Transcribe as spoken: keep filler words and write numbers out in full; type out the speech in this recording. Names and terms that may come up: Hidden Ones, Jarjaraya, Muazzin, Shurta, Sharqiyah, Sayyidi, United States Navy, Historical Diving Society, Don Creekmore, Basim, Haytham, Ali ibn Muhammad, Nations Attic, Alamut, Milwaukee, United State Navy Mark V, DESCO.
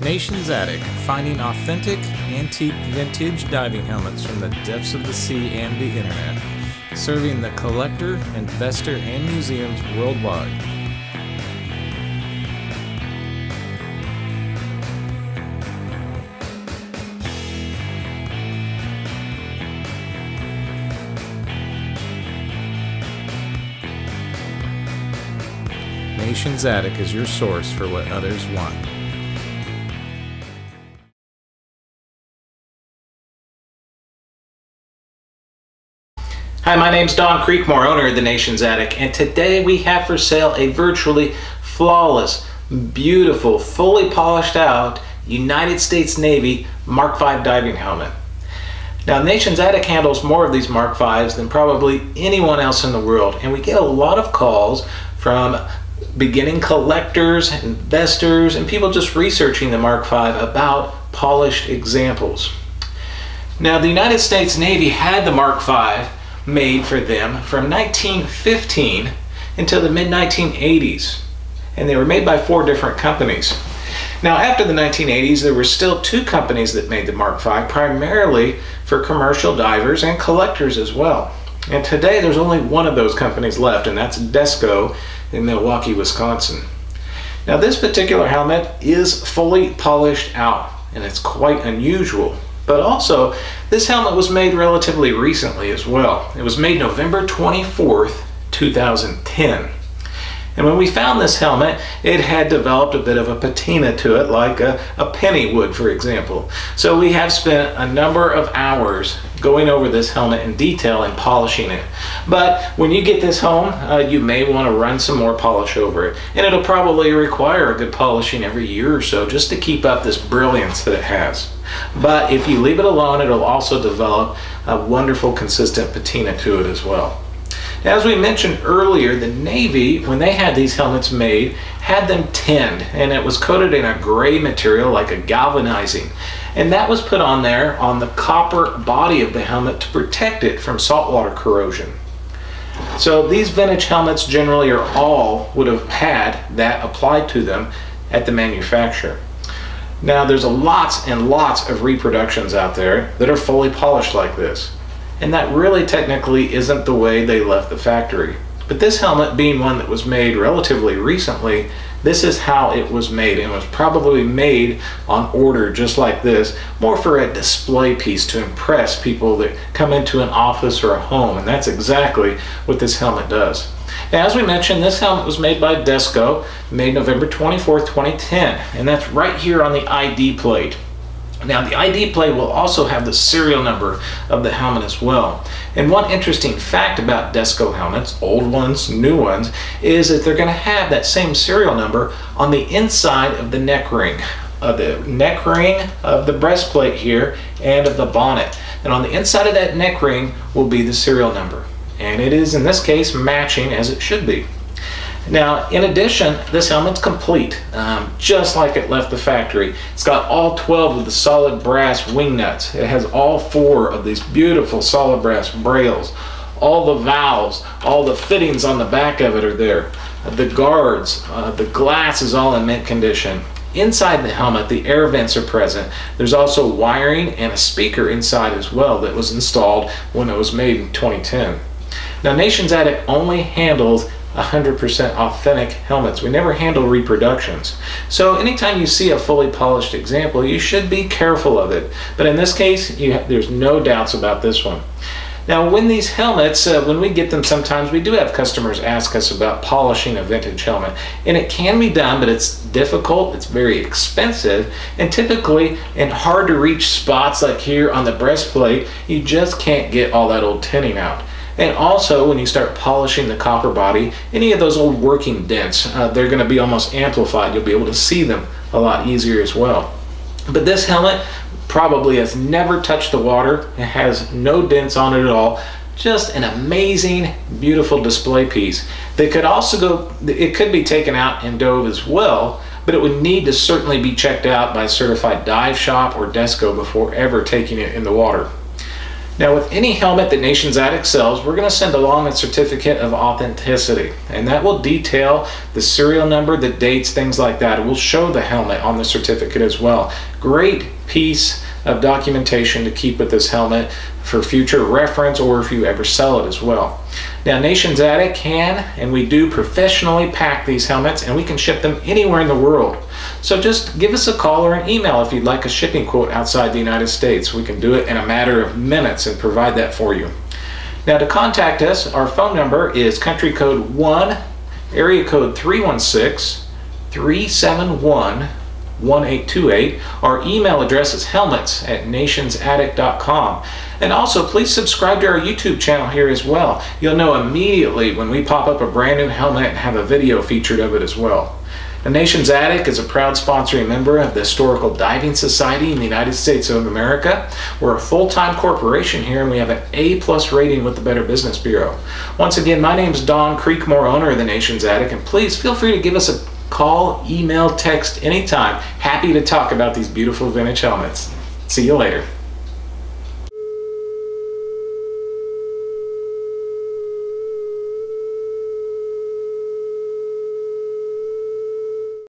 Nations Attic, finding authentic, antique, vintage diving helmets from the depths of the sea and the internet, serving the collector, investor, and museums worldwide. Nations Attic is your source for what others want. Hi, my name's Don Creekmore, owner of the Nations Attic, and today we have for sale a virtually flawless, beautiful, fully polished out United States Navy Mark five diving helmet. Now, Nations Attic handles more of these Mark fives than probably anyone else in the world, and we get a lot of calls from beginning collectors, investors, and people just researching the Mark five about polished examples. Now, the United States Navy had the Mark five made for them from nineteen fifteen until the mid nineteen eighties, and they were made by four different companies. Now, after the nineteen eighties, there were still two companies that made the Mark five, primarily for commercial divers and collectors as well. And today there's only one of those companies left, and that's Desco in Milwaukee, Wisconsin. Now, this particular helmet is fully polished out, and it's quite unusual. But also, this helmet was made relatively recently as well. It was made November twenty-fourth, two thousand ten. And when we found this helmet, it had developed a bit of a patina to it, like a, a penny would, for example. So we have spent a number of hours going over this helmet in detail and polishing it. But when you get this home, uh, you may want to run some more polish over it. And it'll probably require a good polishing every year or so just to keep up this brilliance that it has. But if you leave it alone, it'll also develop a wonderful consistent patina to it as well. Now, as we mentioned earlier, the Navy, when they had these helmets made, had them tinned, and it was coated in a gray material like a galvanizing, and that was put on there on the copper body of the helmet to protect it from saltwater corrosion. So these vintage helmets generally, or all, would have had that applied to them at the manufacturer. Now, there's lots and lots of reproductions out there that are fully polished like this, and that really technically isn't the way they left the factory. But this helmet being one that was made relatively recently, this is how it was made, and was probably made on order just like this, more for a display piece to impress people that come into an office or a home, and that's exactly what this helmet does. Now, as we mentioned, this helmet was made by Desco, made November twenty-fourth, twenty ten, and that's right here on the I D plate. Now, the I D plate will also have the serial number of the helmet as well. And one interesting fact about Desco helmets, old ones, new ones, is that they're going to have that same serial number on the inside of the neck ring, of the neck ring, of the breastplate here, and of the bonnet. And on the inside of that neck ring will be the serial number. And it is, in this case, matching as it should be. Now, in addition, this helmet's complete, um, just like it left the factory. It's got all twelve of the solid brass wing nuts. It has all four of these beautiful solid brass brails. All the valves, all the fittings on the back of it are there. The guards, uh, the glass is all in mint condition. Inside the helmet, the air vents are present. There's also wiring and a speaker inside as well that was installed when it was made in twenty ten. Now, Nations Attic only handles one hundred percent authentic helmets. We never handle reproductions. So anytime you see a fully polished example, you should be careful of it. But in this case, you have, there's no doubts about this one. Now, when these helmets, uh, when we get them, sometimes we do have customers ask us about polishing a vintage helmet. And it can be done, but it's difficult, it's very expensive, and typically in hard to reach spots like here on the breastplate, you just can't get all that old tinning out. And also, when you start polishing the copper body, any of those old working dents, uh, they're going to be almost amplified. You'll be able to see them a lot easier as well. But this helmet probably has never touched the water. It has no dents on it at all. Just an amazing, beautiful display piece. They could also go, it could be taken out and dove as well, but it would need to certainly be checked out by a certified dive shop or Desco before ever taking it in the water. Now, with any helmet that Nations Attic sells, we're going to send along a certificate of authenticity, and that will detail the serial number, the dates, things like that. It will show the helmet on the certificate as well. Great piece of documentation to keep with this helmet for future reference, or if you ever sell it as well. Now, Nations Attic can, and we do, professionally pack these helmets, and we can ship them anywhere in the world. So just give us a call or an email if you'd like a shipping quote outside the United States. We can do it in a matter of minutes and provide that for you. Now, to contact us, our phone number is country code one, area code three one six, three seven one, one eight two eight. Our email address is helmets at nations attic dot com. And also, please subscribe to our YouTube channel here as well. You'll know immediately when we pop up a brand new helmet and have a video featured of it as well. The Nations Attic is a proud sponsoring member of the Historical Diving Society in the United States of America. We're a full-time corporation here, and we have an A plus rating with the Better Business Bureau. Once again, my name is Don Creekmore, owner of the Nations Attic, and please feel free to give us a call, email, text anytime. Happy to talk about these beautiful vintage helmets. See you later.